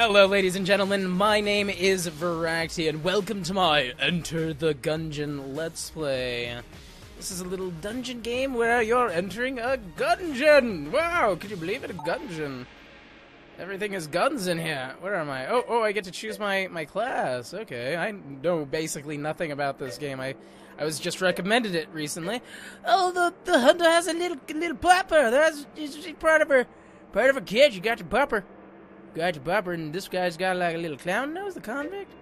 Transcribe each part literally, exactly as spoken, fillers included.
Hello, ladies and gentlemen, my name is Voraktee, and welcome to my Enter the Gungeon Let's Play. This is a little dungeon game where you're entering a gungeon! Wow, could you believe it? A gungeon. Everything is guns in here. Where am I? Oh, oh, I get to choose my, my class. Okay, I know basically nothing about this game. I I was just recommended it recently. Oh, the, the hunter has a little little pupper. That's part of her, part of her kid. You got your pupper. Got your pupper, and this guy's got like a little clown nose, the convict.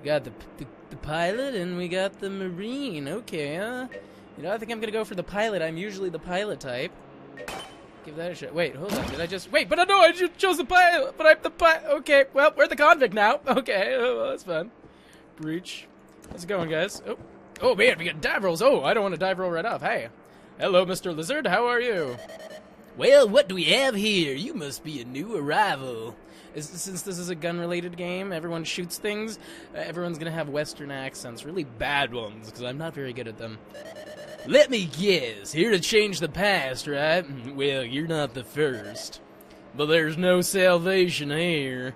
We got the, the the pilot, and we got the marine. Okay, huh? You know, I think I'm gonna go for the pilot. I'm usually the pilot type. Give that a shot. Wait, hold on. Did I just... Wait, but I know I just chose the pilot, but I'm the pilot. Okay, well, we're the convict now. Okay, oh, well, that's fun. Breach. How's it going, guys? Oh, oh man, we got dive rolls. Oh, I don't want to dive roll right off. Hey. Hello, Mister Lizard. How are you? Well, what do we have here? You must be a new arrival. Is, since this is a gun-related game, everyone shoots things, uh, everyone's going to have Western accents. Really bad ones, because I'm not very good at them. Let me guess, here to change the past, right? Well, you're not the first. But there's no salvation here.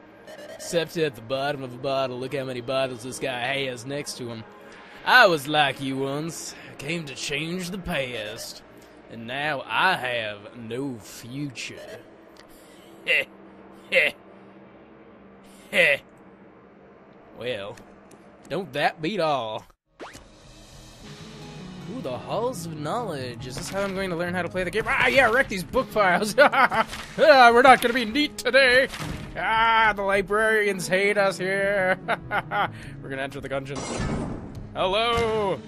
Except at the bottom of a bottle. Look how many bottles this guy has next to him. I was like you once. I came to change the past. And now I have no future. Heh. Heh. Heh. Well, don't that beat all. Ooh, the Halls of Knowledge. Is this how I'm going to learn how to play the game? Ah, yeah, wreck these book files. ah, we're not going to be neat today. Ah, the librarians hate us here. We're going to enter the dungeon. Hello.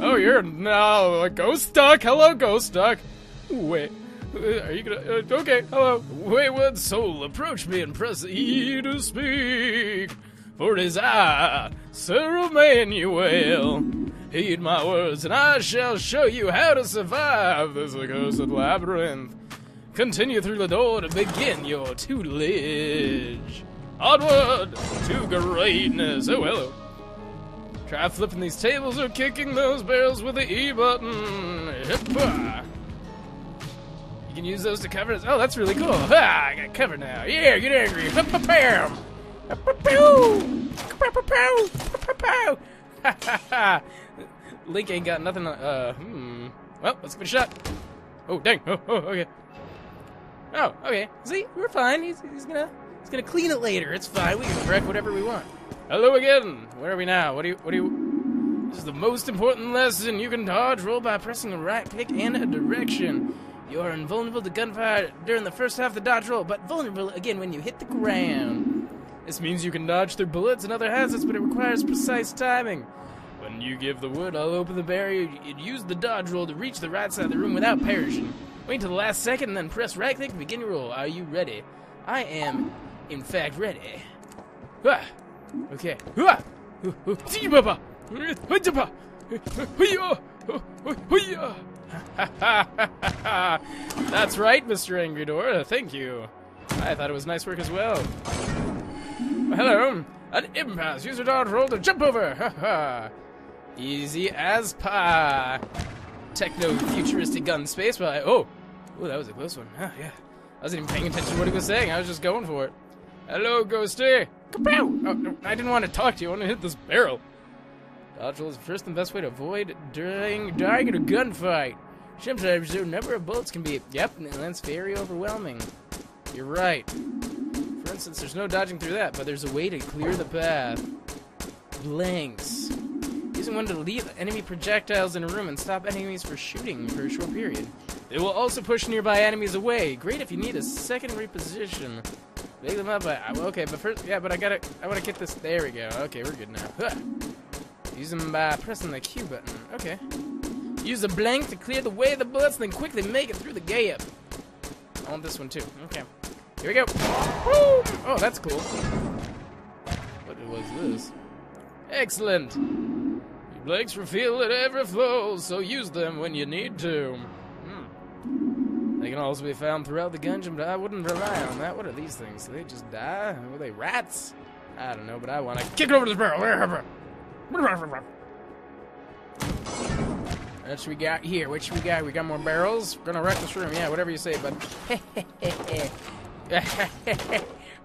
Oh, you're no a ghost duck. Hello, ghost duck. Wait. Are you gonna... Uh, okay, hello. Wayward soul, approach me and press E to speak. For it is I, Sir Emanuel. Heed my words, and I shall show you how to survive this accursed labyrinth. Continue through the door to begin your tutelage. Onward to greatness. Oh, hello. Try flipping these tables or kicking those barrels with the E button. Hip-hop. You can use those to cover us. Oh, that's really cool. Ah, I got covered now. Yeah, get angry. Hip-hop-pam. Hip-hop-pam. Link ain't got nothing on, uh, hmm. Well, let's give it a shot. Oh, dang. Oh, oh, okay. Oh, okay. See? We're fine. He's, he's gonna he's gonna clean it later. It's fine. We can wreck whatever we want. Hello again. Where are we now? What do you, what do you... This is the most important lesson. You can dodge roll by pressing a right click and a direction. You are invulnerable to gunfire during the first half of the dodge roll, but vulnerable again when you hit the ground. This means you can dodge through bullets and other hazards, but it requires precise timing. When you give the word, I'll open the barrier, you'd use the dodge roll to reach the right side of the room without perishing. Wait until the last second and then press right click to begin your roll. Are you ready? I am, in fact, ready. Okay. That's right, Mister Angry Dora. Thank you. I thought it was nice work as well. Hello, an impasse. Use your dodge roll to jump over. Ha ha. Easy as pie. Techno futuristic gun space by. Oh, oh, that was a close one. Oh, yeah. I wasn't even paying attention to what he was saying. I was just going for it. Hello, ghosty. Kapow! Oh, no, I didn't want to talk to you. I want to hit this barrel. Dodge roll is the first and best way to avoid dying, dying in a gunfight. Sometimes the number of bullets can be. Yep, and that's very overwhelming. You're right. For instance, there's no dodging through that, but there's a way to clear the path. Blanks. Using one to leave enemy projectiles in a room and stop enemies from shooting for a short period. They will also push nearby enemies away. Great if you need a secondary position. Make them up by... Okay, but first... Yeah, but I gotta... I wanna get this... There we go. Okay, we're good now. Huh. Use them by pressing the Q button. Okay. Use a blank to clear the way of the bullets, then quickly make it through the gap. I want this one, too. Okay. Here we go. Oh, that's cool. What was this? Excellent. Your blanks reveal at every flow, so use them when you need to. Hmm. They can also be found throughout the dungeon, but I wouldn't rely on that. What are these things? Do they just die? Were they rats? I don't know, but I want to kick it over to the barrel. What we got here? What we got? We got more barrels. We're gonna wreck this room. Yeah, whatever you say, bud.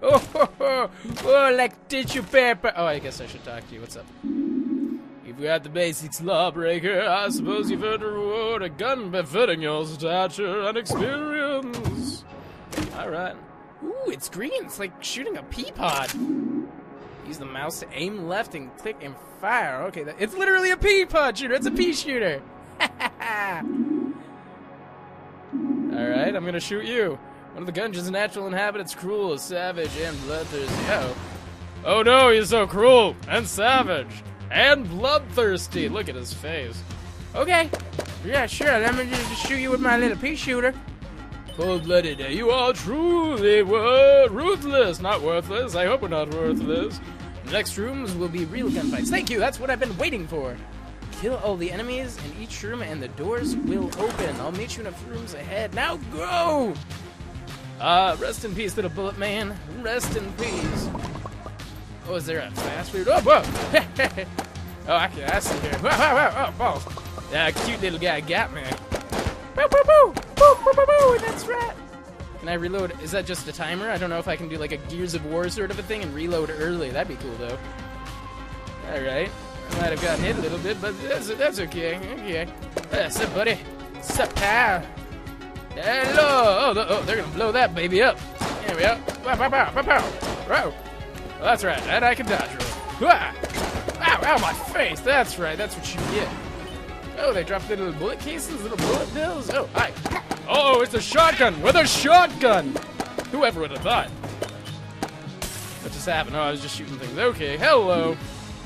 Oh, ho, ho. Oh, like tissue paper. Oh, I guess I should talk to you. What's up? You've got the basics, lawbreaker. I suppose you've earned a reward, a gun befitting your stature and experience. Alright. Ooh, it's green. It's like shooting a pea pod. Use the mouse to aim left and click and fire. Okay, that, it's literally a pea pod shooter. It's a pea shooter. Alright, I'm gonna shoot you. One of the Gungeon's natural inhabitants, cruel, savage, and bloodthirsty. Oh. Oh no, he's so cruel and savage and bloodthirsty. Look at his face. Okay. Yeah, sure. I'm gonna just shoot you with my little pea shooter. Cold-blooded, you are truly were ruthless, not worthless. I hope we're not worthless. The next rooms will be real gunfights. Thank you, that's what I've been waiting for. Kill all the enemies in each room and the doors will open. I'll meet you in a few rooms ahead. Now go! Uh, rest in peace, little bullet man. Rest in peace. Oh, is there a fast food? Oh, whoa! Oh, I can I see here. Whoa, whoa, whoa, whoa. That cute little guy got me. Boo, boo, boo! Boo, boo, boo, boo! That's right! Can I reload? Is that just a timer? I don't know if I can do like a Gears of War sort of a thing and reload early. That'd be cool, though. Alright. I might have gotten hit a little bit, but that's, that's okay. Okay. What's up, buddy? What's up, pal? Hello! Oh, oh, they're gonna blow that baby up. There we go. Bow, bow, bow, bow, bow. Wow. Well, that's right. That I can dodge roll. Ow, ow, my face! That's right. That's what you get. Oh, they dropped little bullet cases, little bullet bills. Oh, hi. Oh, it's a shotgun with a shotgun. Whoever would have thought? What just happened? Oh, I was just shooting things. Okay, hello.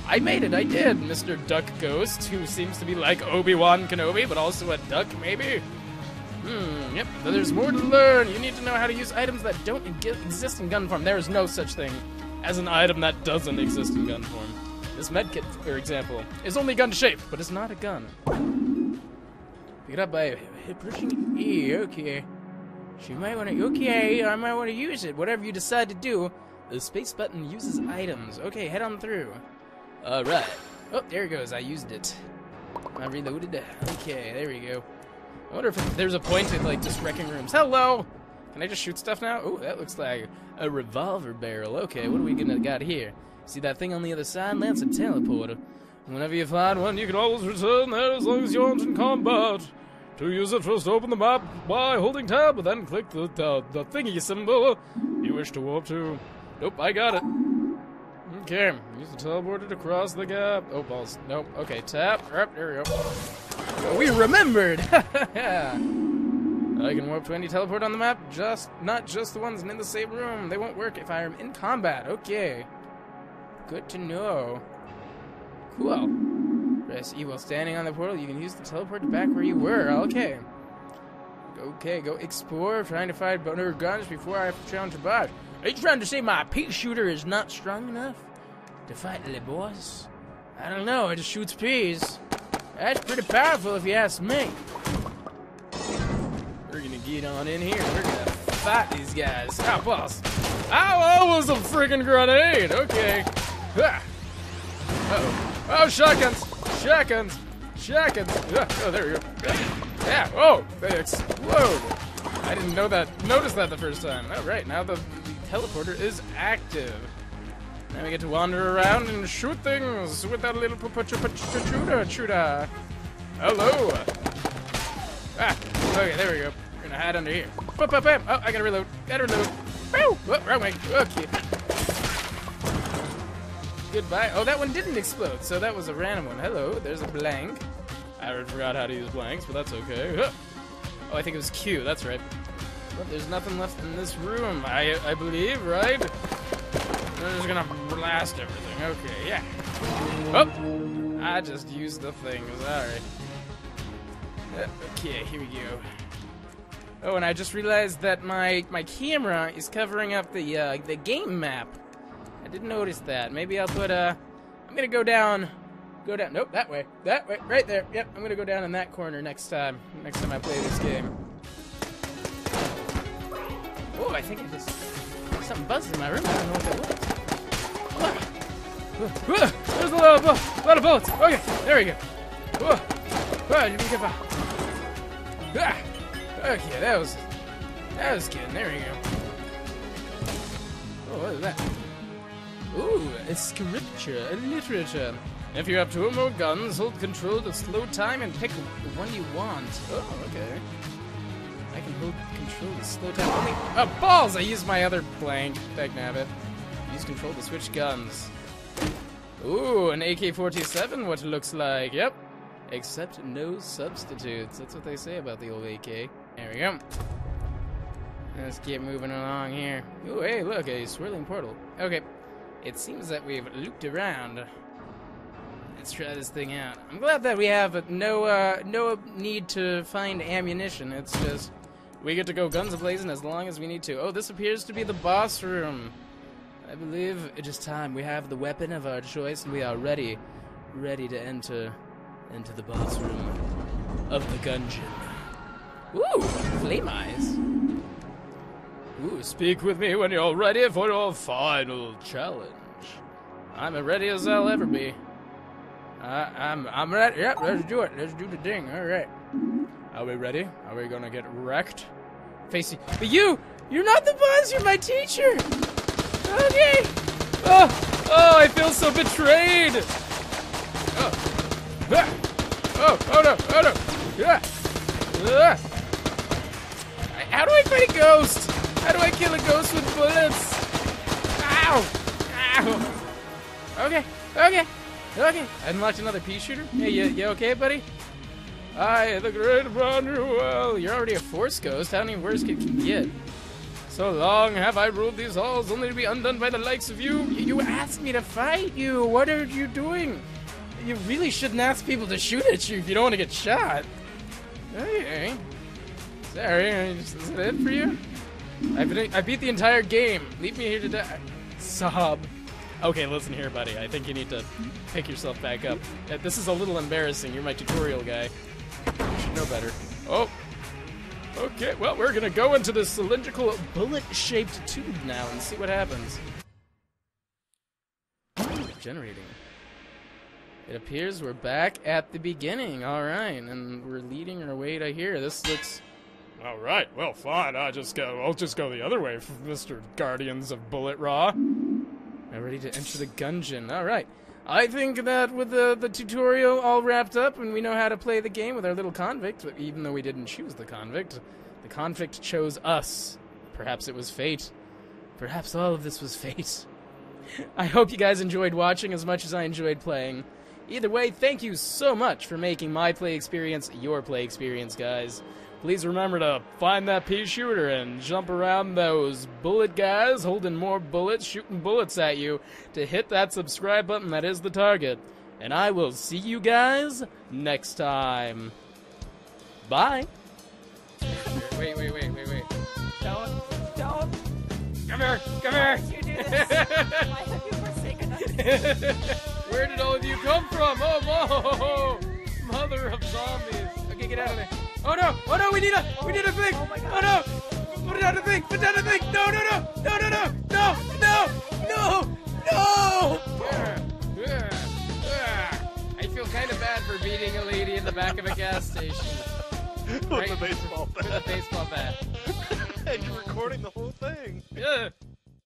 I made it. I did, Mister Duck Ghost, who seems to be like Obi-Wan Kenobi, but also a duck, maybe. Hmm. Yep. But there's more to learn. You need to know how to use items that don't exist in gun form. There is no such thing as an item that doesn't exist in gun form. This medkit, for example, is only gun shape, but it's not a gun. Pick it up by pushing E, okay. She might want to, okay, I might want to use it. Whatever you decide to do, the space button uses items. Okay, head on through. Alright. Oh, there it goes, I used it. I reloaded. Okay, there we go. I wonder if there's a point at, like, just wrecking rooms. Hello! Can I just shoot stuff now? Oh, that looks like a revolver barrel. Okay, what are we gonna got here? See that thing on the other side? That's a teleporter. Whenever you find one, you can always return there as long as you aren't in combat. To use it, first open the map by holding tab, and then click the uh, the thingy symbol you wish to warp to. Nope, I got it. Okay, use the teleporter to cross the gap. Oh, balls. Nope. Okay, tap. Up, there we go. We remembered! I can warp to any teleport on the map, just not just the ones in the same room. They won't work if I am in combat. Okay. Good to know. Cool. Press E while standing on the portal. You can use the teleport to back where you were. Okay. Okay, go explore, trying to find better guns before I challenge the boss. Are you trying to say my pea shooter is not strong enough to fight the boss? I don't know. It just shoots peas. That's pretty powerful, if you ask me. We're gonna get on in here. We're gonna fight these guys. Oh, boss! Ow! Oh, was a freaking grenade. Okay. Ah. Uh-oh. Oh, shotguns! Shotguns! Shotguns! Ah. Oh, there we go. Yeah, oh, they explode! I didn't know that, notice that the first time. All right, now the, the teleporter is active. Now we get to wander around and shoot things with that little chuda-chuda. Hello! Ah, okay, there we go. We're gonna hide under here. Bam, bam, bam. Oh, I gotta reload. Gotta reload. Woo! Oh, wrong way. Okay. Goodbye. Oh, that one didn't explode, so that was a random one. Hello, there's a blank. I forgot how to use blanks, but that's okay. Huh. Oh, I think it was Q, that's right. But there's nothing left in this room, I I believe, right? They're just gonna blast everything. Okay, yeah. Oh! I just used the things, alright. Uh, okay, here we go. Oh, and I just realized that my, my camera is covering up the, uh, the game map. I didn't notice that. Maybe I'll put, uh, I'm gonna go down, go down, nope, that way, that way, right there, yep, I'm gonna go down in that corner next time, next time I play this game. Oh, I think I just, something buzzed in my room, I don't know what that was. Ah. There's a lot of, bull, lot of bullets, okay, there we go. Oh, oh, you can get by. Ah, okay, that was, that was good, there we go. Oh, what is that? Ooh, a scripture, a literature. If you have two or more guns, hold control to slow time and pick the one you want. Oh, okay. I can hold control to slow time only. Oh, balls! I used my other blank. Dagnabbit. Use control to switch guns. Ooh, an A K forty-seven, what it looks like. Yep. Except no substitutes. That's what they say about the old A K. There we go. Let's keep moving along here. Ooh, hey, look, a swirling portal. Okay. It seems that we've looped around. Let's try this thing out. I'm glad that we have no uh, no need to find ammunition. It's just we get to go guns a-blazing as long as we need to. Oh, this appears to be the boss room. I believe it is time. We have the weapon of our choice, and we are ready, ready to enter into the boss room of the Gungeon. Ooh, flame eyes. Ooh, speak with me when you're ready for your final challenge. I'm as ready as I'll ever be. Uh, I'm I'm ready. Yep, let's do it. Let's do the thing. All right. Are we ready? Are we gonna get wrecked? Facey, but you, you're not the boss. You're my teacher. Okay. Oh, oh, I feel so betrayed. Oh, oh, oh no, oh no. Yeah. Uh. How do I fight a ghost? How do I kill a ghost with bullets? Ow! Ow! Okay, okay, okay. I unlocked another pea shooter. Hey, you, you okay, buddy? I, the great Emanuel. You're already a force ghost. How many worse can you get? So long have I ruled these halls, only to be undone by the likes of you. You asked me to fight you. What are you doing? You really shouldn't ask people to shoot at you if you don't want to get shot. Hey, sorry, is that it for you? I beat, I beat the entire game. Leave me here to die. Sob. Okay, listen here, buddy. I think you need to pick yourself back up. This is a little embarrassing. You're my tutorial guy. You should know better. Oh. Okay, well, we're gonna go into this cylindrical, bullet-shaped tube now and see what happens. Generating. It appears we're back at the beginning. All right, and we're leading our way to here. This looks... All right, well, fine. I'll just go. I'll just go the other way, Mister Guardians of Bullet Raw. We're ready to enter the Gungeon. All right. I think that with the the tutorial all wrapped up, and we know how to play the game with our little convict. Even though we didn't choose the convict, the convict chose us. Perhaps it was fate. Perhaps all of this was fate. I hope you guys enjoyed watching as much as I enjoyed playing. Either way, thank you so much for making my play experience your play experience, guys. Please remember to find that pea shooter and jump around those bullet guys holding more bullets, shooting bullets at you, to hit that subscribe button that is the target. And I will see you guys next time. Bye. Wait, wait, wait, wait, wait. Don't, don't. Come here, come here. Why did you do this? Why have you forsaken us? Where did all of you come from? Oh, whoa. Mother of zombies. Okay, get out of there. Oh no! Oh no! We need a we need a thing! Oh, oh no! Put down a thing! Put down a thing! No! No! No! No! No! No! No! No! No! No! I feel kind of bad for beating a lady in the back of a gas station. Right? With a baseball bat. With a baseball bat. And you're recording the whole thing. Yeah.